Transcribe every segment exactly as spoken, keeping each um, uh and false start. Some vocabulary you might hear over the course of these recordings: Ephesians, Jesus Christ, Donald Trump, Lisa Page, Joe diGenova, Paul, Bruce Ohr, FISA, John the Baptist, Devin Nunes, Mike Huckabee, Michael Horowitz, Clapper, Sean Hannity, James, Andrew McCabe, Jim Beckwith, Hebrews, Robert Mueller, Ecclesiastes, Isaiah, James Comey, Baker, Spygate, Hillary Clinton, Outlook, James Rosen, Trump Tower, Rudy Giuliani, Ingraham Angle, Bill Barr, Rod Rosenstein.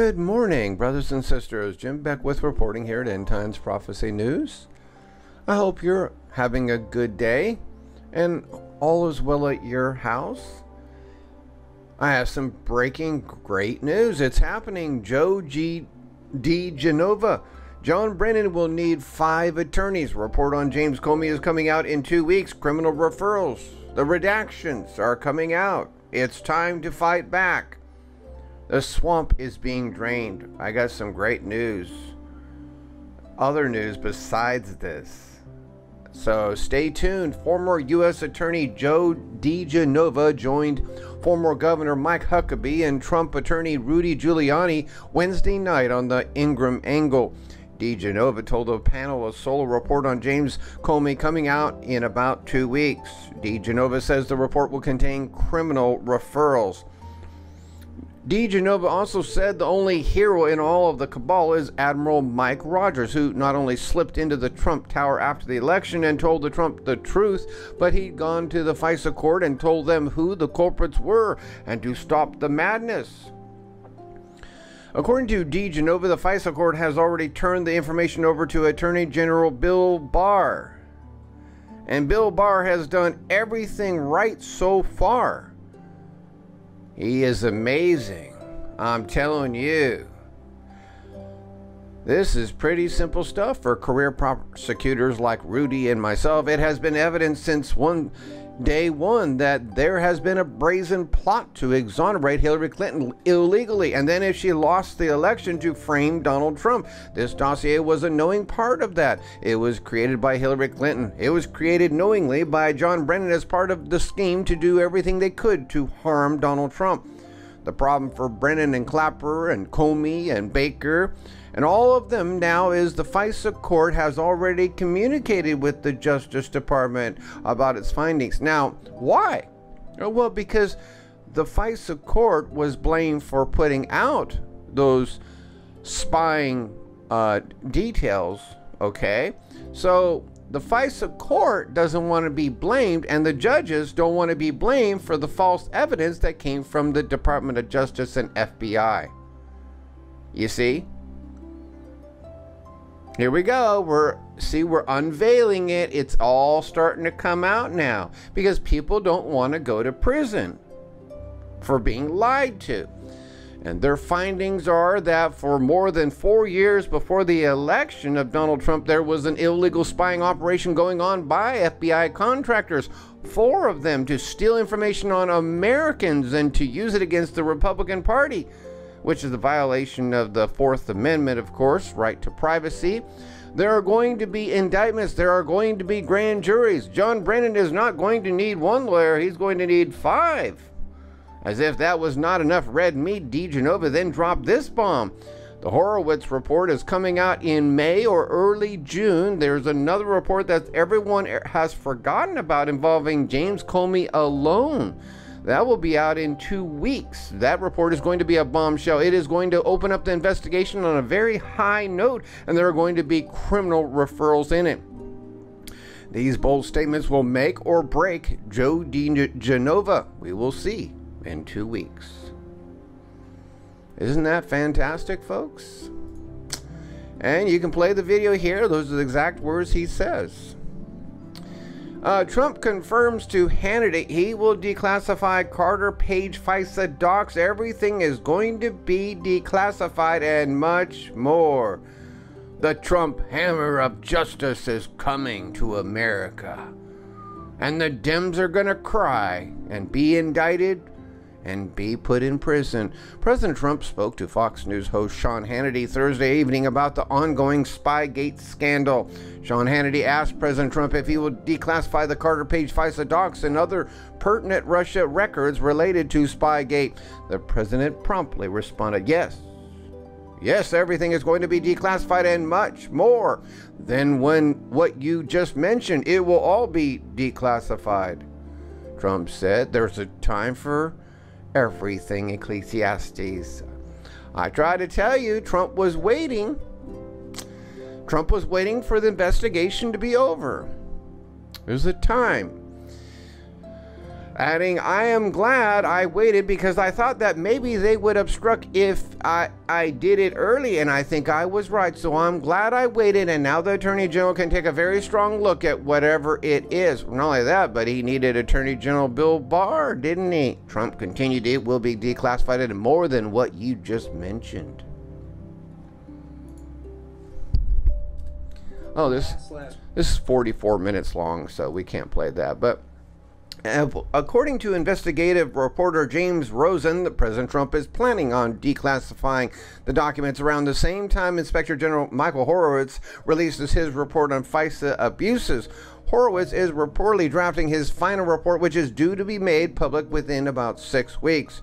Good morning, brothers and sisters. Jim Beckwith reporting here at End Times Prophecy News. I hope you're having a good day and all is well at your house. I have some breaking great news. It's happening. Joe diGenova. John Brennan will need five attorneys. Report on James Comey is coming out in two weeks. Criminal referrals. The redactions are coming out. It's time to fight back. The swamp is being drained. I got some great news. Other news besides this. So stay tuned. Former U S Attorney Joe diGenova joined former Governor Mike Huckabee and Trump attorney Rudy Giuliani Wednesday night on the Ingraham Angle. diGenova told a panel a solo report on James Comey coming out in about two weeks. diGenova says the report will contain criminal referrals. diGenova also said the only hero in all of the cabal is Admiral Mike Rogers, who not only slipped into the Trump Tower after the election and told the Trump the truth, but he'd gone to the FISA court and told them who the culprits were and to stop the madness. According to diGenova, the FISA court has already turned the information over to Attorney General Bill Barr. And Bill Barr has done everything right so far. He is amazing. I'm telling you. This is pretty simple stuff for career prosecutors like Rudy and myself. It has been evident since one day one that there has been a brazen plot to exonerate Hillary Clinton illegally, and then if she lost the election, to frame Donald Trump. This dossier was a knowing part of that. It was created by Hillary Clinton. It was created knowingly by John Brennan as part of the scheme to do everything they could to harm Donald Trump. The problem for Brennan and Clapper and Comey and Baker and all of them now is the FISA court has already communicated with the Justice Department about its findings. Now, why? Well, because the FISA court was blamed for putting out those spying uh, details, okay? So the FISA court doesn't want to be blamed, and the judges don't want to be blamed for the false evidence that came from the Department of Justice and F B I. You see? Here we go. We're see we're unveiling it. It's all starting to come out now because people don't want to go to prison for being lied to. And their findings are that for more than four years before the election of Donald Trump, there was an illegal spying operation going on by F B I contractors, four of them, to steal information on Americans and to use it against the Republican Party, which is a violation of the Fourth Amendment, of course, right to privacy. There are going to be indictments. There are going to be grand juries. John Brennan is not going to need one lawyer. He's going to need five. As if that was not enough red meat, diGenova then dropped this bomb. The Horowitz report is coming out in May or early June. There's another report that everyone has forgotten about involving James Comey alone. That will be out in two weeks. That report is going to be a bombshell. It is going to open up the investigation on a very high note, and there are going to be criminal referrals in it. These bold statements will make or break Joe diGenova. We will see in two weeks. Isn't that fantastic, folks? And you can play the video here. Those are the exact words he says. Uh, Trump confirms to Hannity he will declassify Carter Page FISA docs. Everything is going to be declassified and much more. The Trump hammer of justice is coming to America. And the Dems are going to cry and be indicted and be put in prison. President Trump spoke to Fox News host Sean Hannity Thursday evening about the ongoing Spygate scandal. Sean Hannity asked President Trump if he will declassify the Carter Page FISA docs and other pertinent Russia records related to Spygate. The president promptly responded, yes. Yes, everything is going to be declassified and much more than when what you just mentioned. It will all be declassified. Trump said there's a time for everything, Ecclesiastes. I try to tell you, Trump was waiting. Trump was waiting for the investigation to be over. There's a time. adding, I am glad I waited because I thought that maybe they would obstruct if I, I did it early, and I think I was right. So I'm glad I waited, and now the Attorney General can take a very strong look at whatever it is. Not only that, but he needed Attorney General Bill Barr, didn't he? Trump continued, it will be declassified and more than what you just mentioned. Oh, this, this is forty-four minutes long, so we can't play that, but... According to investigative reporter James Rosen, President Trump is planning on declassifying the documents around the same time Inspector General Michael Horowitz releases his report on FISA abuses. Horowitz is reportedly drafting his final report, which is due to be made public within about six weeks.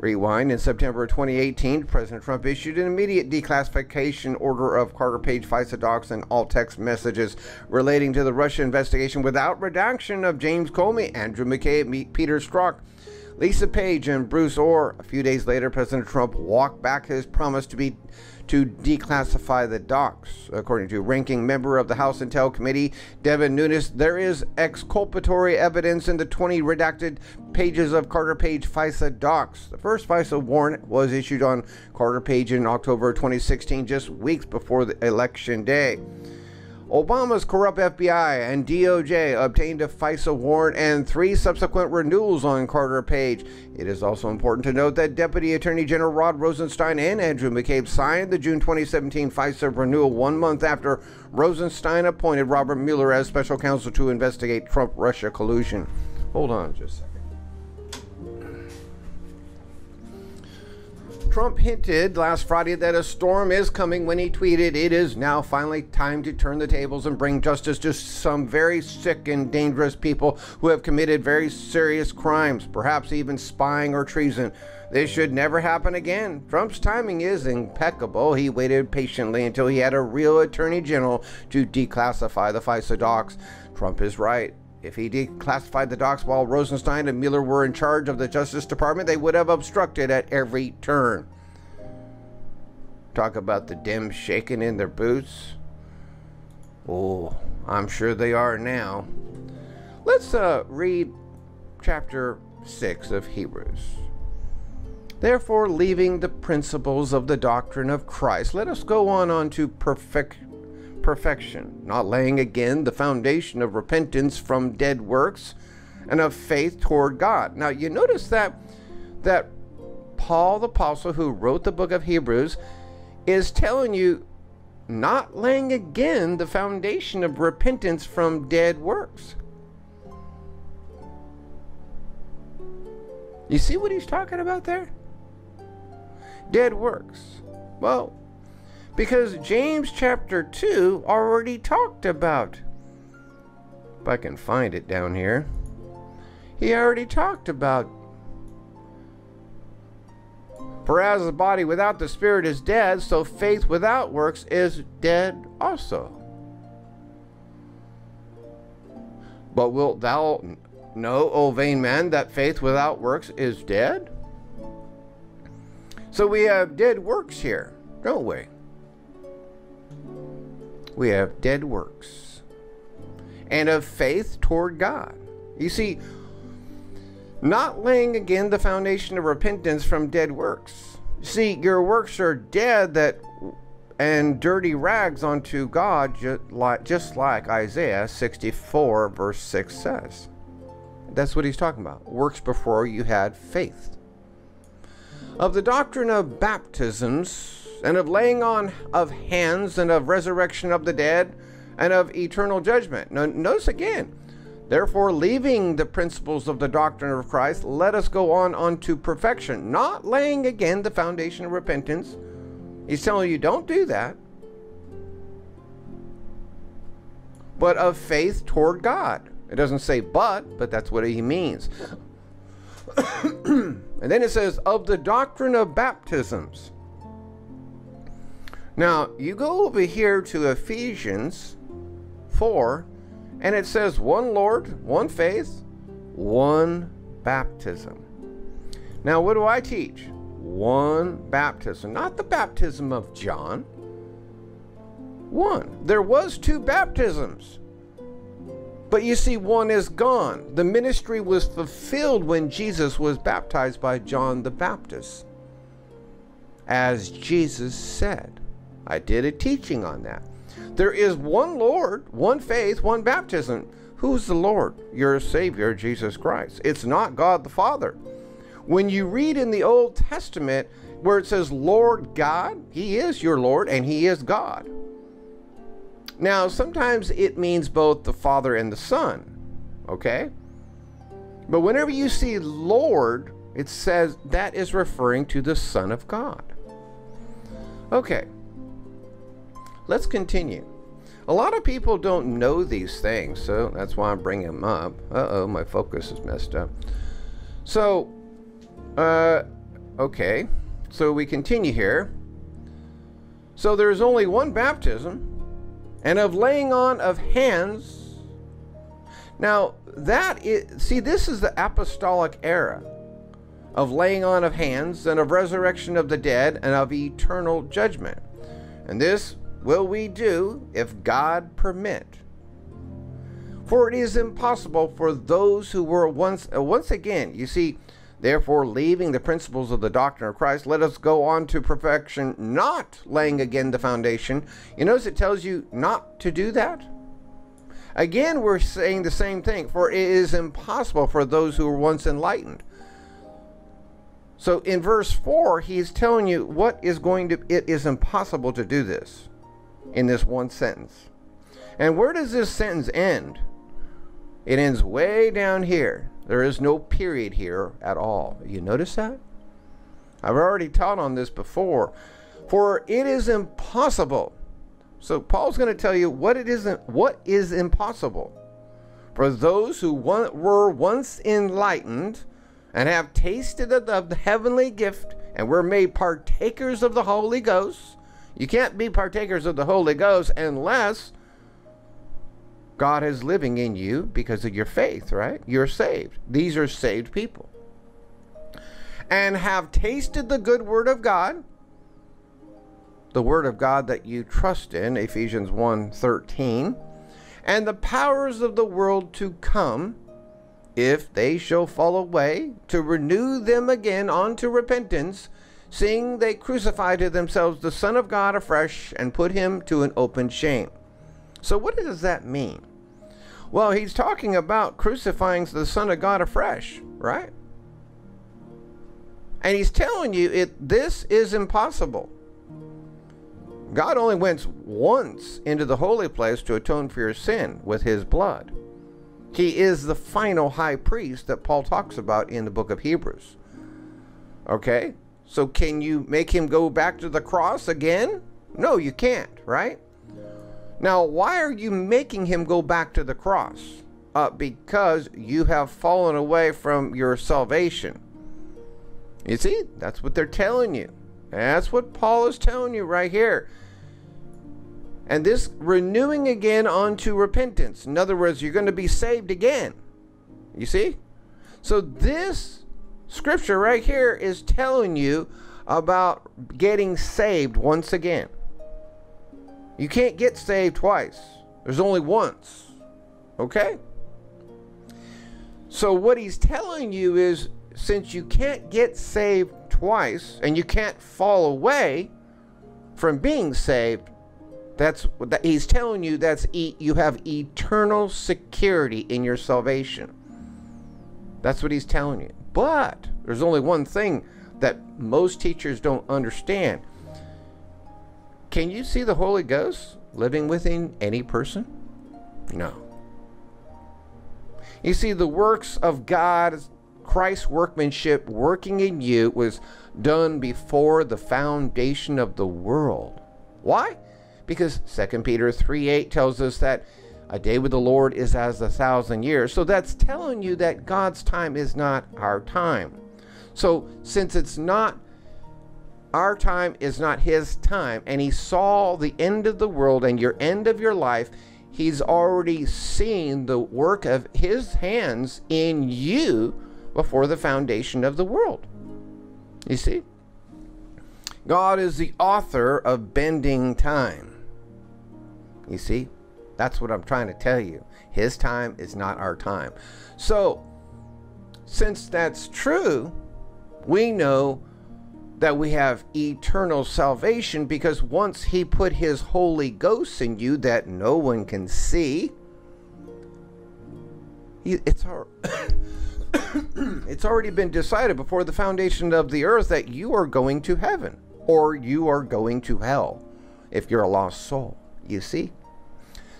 Rewind, in September twenty eighteen, President Trump issued an immediate declassification order of Carter Page, FISA docs, and all text messages relating to the Russia investigation without redaction of James Comey, Andrew McCabe, Peter Strzok, Lisa Page, and Bruce Ohr. A few days later, President Trump walked back his promise to be to declassify the docs. According to ranking member of the House Intel Committee, Devin Nunes, there is exculpatory evidence in the twenty redacted pages of Carter Page FISA docs. The first FISA warrant was issued on Carter Page in October twenty sixteen, just weeks before the election day. Obama's corrupt F B I and D O J obtained a FISA warrant and three subsequent renewals on Carter Page. It is also important to note that Deputy Attorney General Rod Rosenstein and Andrew McCabe signed the June twenty seventeen FISA renewal one month after Rosenstein appointed Robert Mueller as special counsel to investigate Trump-Russia collusion. Hold on just a second. Trump hinted last Friday that a storm is coming when he tweeted, it is now finally time to turn the tables and bring justice to some very sick and dangerous people who have committed very serious crimes, perhaps even spying or treason. This should never happen again. Trump's timing is impeccable. He waited patiently until he had a real attorney general to declassify the FISA docs. Trump is right. If he declassified the docs while Rosenstein and Mueller were in charge of the Justice Department, they would have obstructed at every turn. Talk about the Dems shaking in their boots. Oh, I'm sure they are now. Let's uh, read chapter six of Hebrews. Therefore, leaving the principles of the doctrine of Christ, let us go on unto perfection. perfection, not laying again the foundation of repentance from dead works and of faith toward God. Now you notice that that Paul the apostle, who wrote the book of Hebrews, is telling you not laying again the foundation of repentance from dead works. You see what he's talking about there? Dead works. Well, because James chapter two already talked about, if I can find it down here, he already talked about, for as the body without the spirit is dead, so faith without works is dead also. But wilt thou know, O vain man, that faith without works is dead? So we have dead works here, don't we? We have dead works and of faith toward God. You see, not laying again the foundation of repentance from dead works. See, your works are dead that and dirty rags unto God, just like, just like Isaiah sixty-four verse six says. That's what he's talking about. Works before you had faith. Of the doctrine of baptisms, and of laying on of hands, and of resurrection of the dead, and of eternal judgment. Now, notice again, therefore leaving the principles of the doctrine of Christ, let us go on unto perfection, not laying again the foundation of repentance. He's telling you don't do that, but of faith toward God. It doesn't say but, but that's what he means. And then it says of the doctrine of baptisms. Now, you go over here to Ephesians four, and it says one Lord, one faith, one baptism. Now, what do I teach? One baptism, not the baptism of John. One. There was two baptisms. But you see, one is gone. The ministry was fulfilled when Jesus was baptized by John the Baptist. As Jesus said, I did a teaching on that. There is one Lord, one faith, one baptism. Who's the Lord? Your Savior, Jesus Christ. It's not God the Father. When you read in the Old Testament where it says Lord God, He is your Lord and He is God. Now, sometimes it means both the Father and the Son, okay? But whenever you see Lord, it says that is referring to the Son of God. Okay, let's continue. A lot of people don't know these things, so that's why I'm bringing them up. Uh-oh, my focus is messed up. So, uh, okay, so we continue here. So there is only one baptism, and of laying on of hands. Now that is, see, this is the apostolic era of laying on of hands and of resurrection of the dead and of eternal judgment. And this will we do if God permit. For it is impossible for those who were once, uh, once again, you see, therefore leaving the principles of the doctrine of Christ, let us go on to perfection, not laying again the foundation. You notice it tells you not to do that? Again, we're saying the same thing, for it is impossible for those who were once enlightened. So in verse four, he's telling you what is going to, it is impossible to do this in this one sentence. And where does this sentence end? It ends way down here. There is no period here at all. You notice that? I've already taught on this before. For it is impossible. So Paul's going to tell you what it isn't, what is impossible for those who were once enlightened and have tasted of the heavenly gift and were made partakers of the Holy Ghost. You can't be partakers of the Holy Ghost unless God is living in you because of your faith, right? You're saved. These are saved people. And have tasted the good word of God, the word of God that you trust in, Ephesians one thirteen, and the powers of the world to come, if they shall fall away, to renew them again unto repentance, seeing they crucify to themselves the Son of God afresh and put him to an open shame. So what does that mean? Well, he's talking about crucifying the Son of God afresh, right? And he's telling you it, this is impossible. God only went once into the holy place to atone for your sin with his blood. He is the final high priest that Paul talks about in the book of Hebrews. Okay? So can you make him go back to the cross again? No, you can't, right? Now, why are you making him go back to the cross? Uh, because you have fallen away from your salvation. You see, that's what they're telling you. That's what Paul is telling you right here. And this renewing again unto repentance. In other words, you're going to be saved again. You see? So this scripture right here is telling you about getting saved once again. You can't get saved twice. There's only once. Okay? So what he's telling you is, since you can't get saved twice and you can't fall away from being saved, that's that he's telling you that's e you have eternal security in your salvation. That's what he's telling you. But there's only one thing that most teachers don't understand. Can you see the Holy Ghost living within any person? No. You see, the works of God, Christ's workmanship working in you, was done before the foundation of the world. Why? Because Second Peter three eight tells us that a day with the Lord is as a thousand years. So that's telling you that God's time is not our time. So since it's not our time, is not his time, and he saw the end of the world and your end of your life, he's already seen the work of his hands in you before the foundation of the world. You see, God is the author of bending time. You see, That's what I'm trying to tell you. His time is not our time. So, since that's true, we know that we have eternal salvation, because once he put his Holy Ghost in you that no one can see, it's our... it's already been decided before the foundation of the earth that you are going to heaven or you are going to hell if you're a lost soul, you see.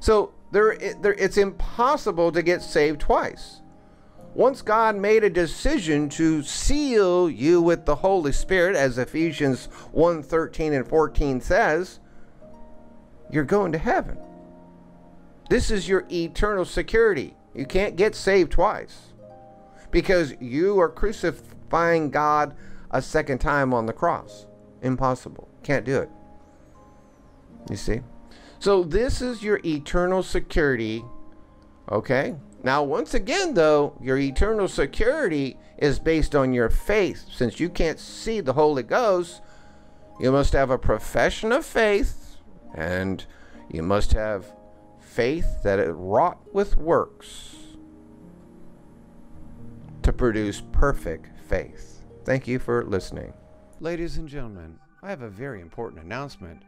So there, there it's impossible to get saved twice. Once God made a decision to seal you with the Holy Spirit, as Ephesians one thirteen and fourteen says, you're going to heaven. This is your eternal security. You can't get saved twice, because you are crucifying God a second time on the cross. Impossible. Can't do it. You see? So this is your eternal security. Okay? Now, once again, though, your eternal security is based on your faith. Since you can't see the Holy Ghost, you must have a profession of faith, and you must have faith that is wrought with works to produce perfect faith. Thank you for listening. Ladies and gentlemen, I have a very important announcement.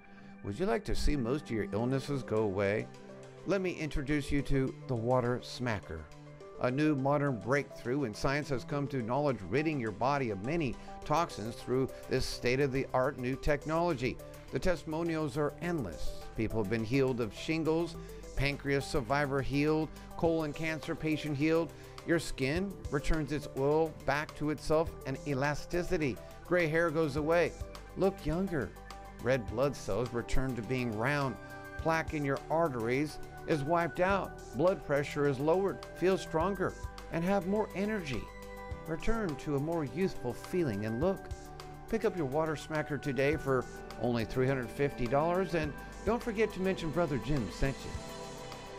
Would you like to see most of your illnesses go away? Let me introduce you to the Water Smacker. A new modern breakthrough in science has come to knowledge, ridding your body of many toxins through this state-of-the-art new technology. The testimonials are endless. People have been healed of shingles, pancreas survivor healed, colon cancer patient healed. Your skin returns its oil back to itself and elasticity. Gray hair goes away. Look younger. Red blood cells return to being round. Plaque in your arteries is wiped out. Blood pressure is lowered. Feel stronger and have more energy. Return to a more youthful feeling and look. Pick up your Water Smacker today for only three hundred fifty dollars, and don't forget to mention Brother Jim sent you.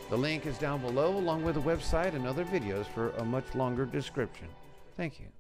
The link is down below, along with the website and other videos for a much longer description. Thank you.